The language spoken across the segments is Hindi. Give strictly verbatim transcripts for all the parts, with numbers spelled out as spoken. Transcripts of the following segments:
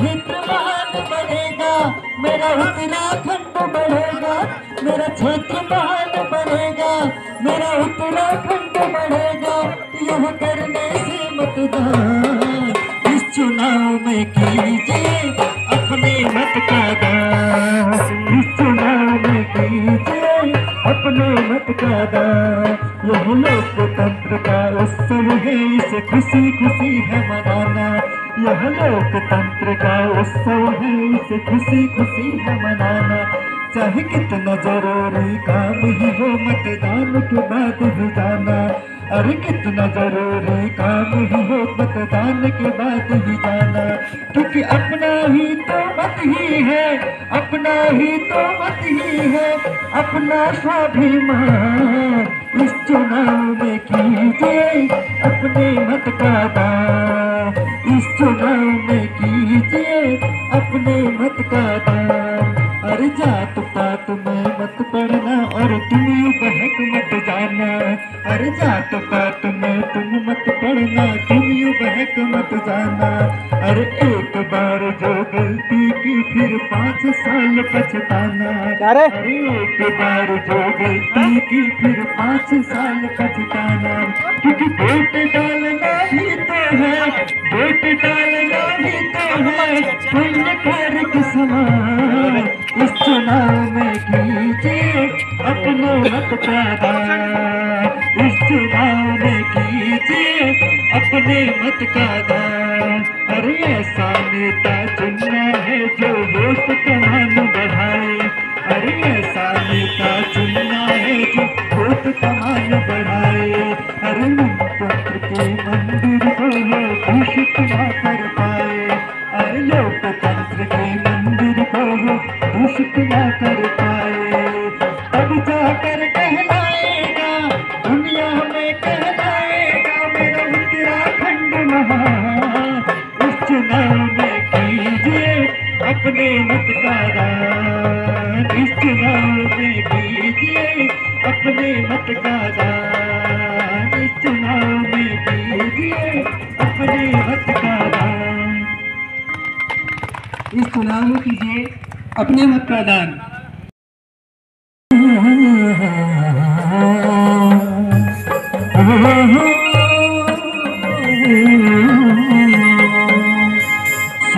क्षेत्रफल बढ़ेगा, मेरा उत्तराखंड बढ़ेगा, मेरा क्षेत्रफल बढ़ेगा, मेरा उत्तराखंड बढ़ेगा। यह करने से मतदान इस चुनाव में कीजिए अपने मत का दान, इस चुनाव में कीजिए अपने मत का दान। यह लोकतंत्र का उत्सव है, इसे खुशी खुशी है मनाना। यह लोकतंत्र का उत्सव है, इसे खुशी खुशी है मनाना। चाहे कितना जरूरी काम ही हो, मतदान के बाद ही जाना। अरे कितना जरूरी काम ही हो, मतदान के बाद ही जाना। क्योंकि अपना ही तो मत ही है, अपना ही तो मत ही है, अपना स्वाभिमान इस चुनाव में कीजिए अपने मत का दान, इस चुनाव में कीजिए अपने मत का दान। अरे जात पात में मत पड़ना और तुम बहक मत जाना। अरे जात पात में तुम मत पड़ना, तुम बहक मत जाना। अरे एक बार जो गलती की फिर पाँच साल पछताना। अरे एक बार जो गलती की फिर पाँच साल पछताना। क्योंकि वोट डालना ही तो है, वोट डालना ही तो है पुण्यकार के समान। इस चुनाव में कीजिए अपने मत का दान, इस चुनाव में कीजिए अपने मत का दान। अरे ऐसा नेता चुनना है जो वोट कमान बढ़ाए। अरे ऐसा नेता चुनना है जो वोट कमान बढ़ाए। अरे लोकतंत्र के मंदिर को लोग दूषित न कर पाए। अरे लोकतंत्र के मंदिर को लोग दूषित न कर पाए। तब जाकर कहलाएगा दुनिया में, कहलाएगा मेरा उत्तराखंड महान। इस चुनाव में कीजिए अपने मत का दान, इस चुनाव में कीजिए अपने मत का दान, इस चुनाव में कीजिए अपने मत का दान, इस चुनाव में कीजिए अपने मत का दान।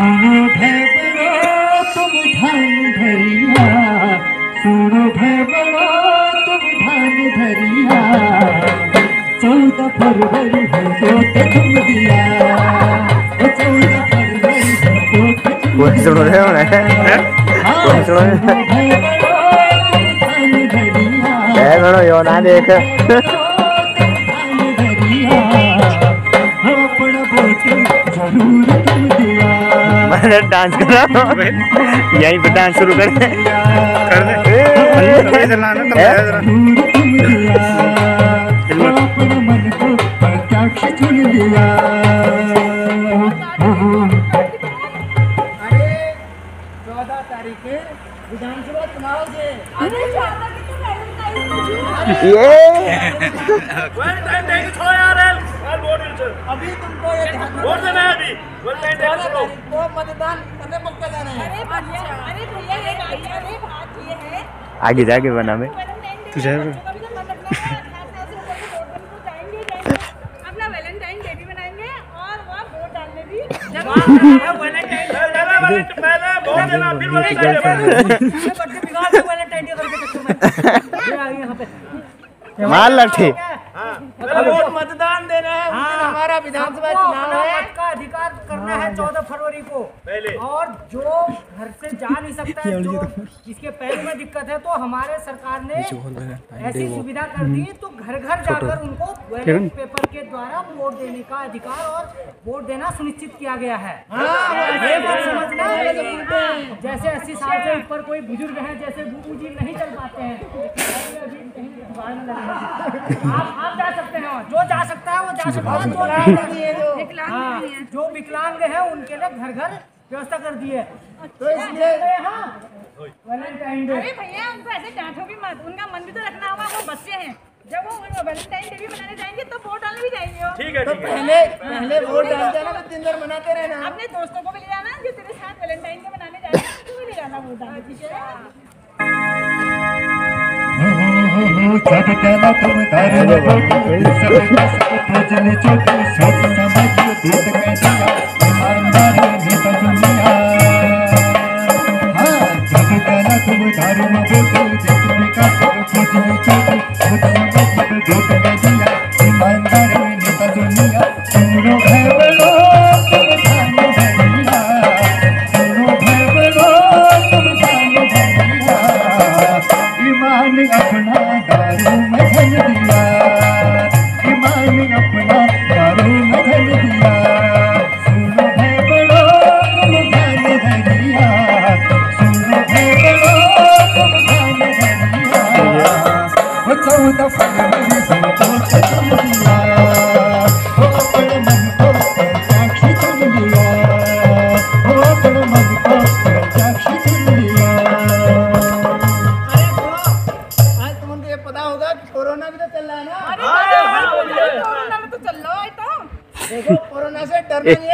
सुनो भैया तुम धान धरिया, सुनो भैया तुम धान धरिया, चौदह फरवरी है वोट तुम दिया, चौदह फरवरी है वोट तुम दिया। यो ना देख डांस करा, यहीं पे डांस शुरू कर दे, कर दे। अरे चौदह तारीख के विधानसभा चुनाव से अभी तुमको ये वोट देना है, अभी वोट देना है, तुमको मतदान करने पक्का जाना है। अरे भैया, अरे भैया ये गाड़ी, अरे बात ये है आगे जाके बना में तुझे अपना वैलेंटाइन डे भी बनाएंगे और वहां वोट डालने भी जाना। वैलेंटाइन पहला पहला वोट देना, फिर वैलेंटाइन करके बिगाड़ के वैलेंटाइन डे करके चक्कर में आगे यहां पे मार लाठी। वोट मतदान देना है, हमारा विधानसभा चुनाव है, का अधिकार करना है चौदह फरवरी को पहले। और जो घर से जा नहीं सकता है, जो जिसके पैर में दिक्कत है, तो हमारे सरकार ने ऐसी सुविधा कर दी तो घर घर जाकर उनको बैलेट पेपर के द्वारा वोट देने का अधिकार और वोट देना सुनिश्चित किया गया है। समझना जैसे अस्सी साल से ऊपर कोई बुजुर्ग है, जैसे बूबू जी नहीं चल पाते हैं, जा सकते हैं, जो जा सकता है वो जा सकता है, जो विकलांग है, जो विकलांग है उनके लिए घर घर व्यवस्था कर दी है। तो इसलिए वैलेंटाइन डे, अरे भैया उनको ऐसे डांटो भी मत, उनका मन भी तो रखना होगा, वो बच्चे हैं, जब वो वैलेंटाइन डे भी मनाने जाएंगे तो वोट डालने भी जाएंगे। ठीक है, तो पहले पहले वोट डाल जाना, दिन भर मनाते रहना, अपने दोस्तों को भी ले जाना जो तेरे साथ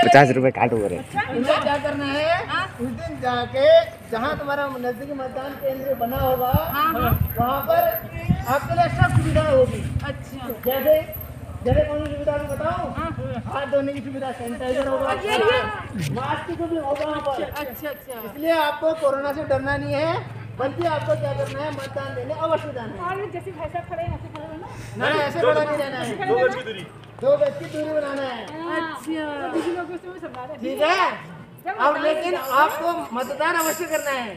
पचास रुपए काट हो रहे हैं। क्या करना है उस दिन जाके जहाँ तुम्हारा नजदीकी मतदान केंद्र बना होगा वहाँ पर आपके लिए सब सुविधा होगी। अच्छा जैसे जैसे कौन सी सुविधा बताओ, हाथ धोने की सुविधा, सैनिटाइजर होगा, मास्क की भी होगा वहाँ पर। अच्छा अच्छा, इसलिए आपको कोरोना से डरना नहीं है, बल्कि आपको क्या करना है मतदान देने अवश्य जाना है। जैसे भैंसा खड़े हैं ऐसे खड़े रहना, ना ना ऐसे खड़ा नहीं रहना है, दो गज की दूरी, दो गज की दूरी बनाना है। अच्छा किसी लोग उसमें सब बात है, ठीक है। अब लेकिन आपको मतदान अवश्य करना है,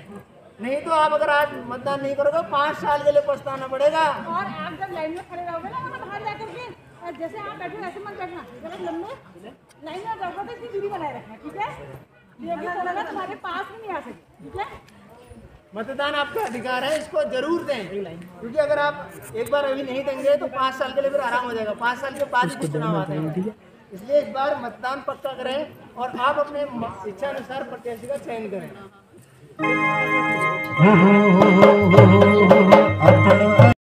नहीं तो आप अगर आज मतदान नहीं करोगे पाँच साल के लिए पछताना पड़ेगा। और आप जब लाइन में खड़े रहोगे ना बाहर जाकर के, और जैसे आप बैठे ऐसे मत बैठना, जब लंबे लाइन में रहोगे तो इसकी दूरी बनाए रखना, ठीक है। तुम्हारे पास में नहीं आ सके, ठीक है। मतदान आपका अधिकार है, इसको जरूर दें, क्योंकि अगर आप एक बार अभी नहीं देंगे तो पाँच साल के लिए फिर आराम हो जाएगा, पाँच साल के बाद ही चुनाव आते हैं। इसलिए इस बार मतदान पक्का करें और आप अपने इच्छा अनुसार प्रत्याशी का चयन करें।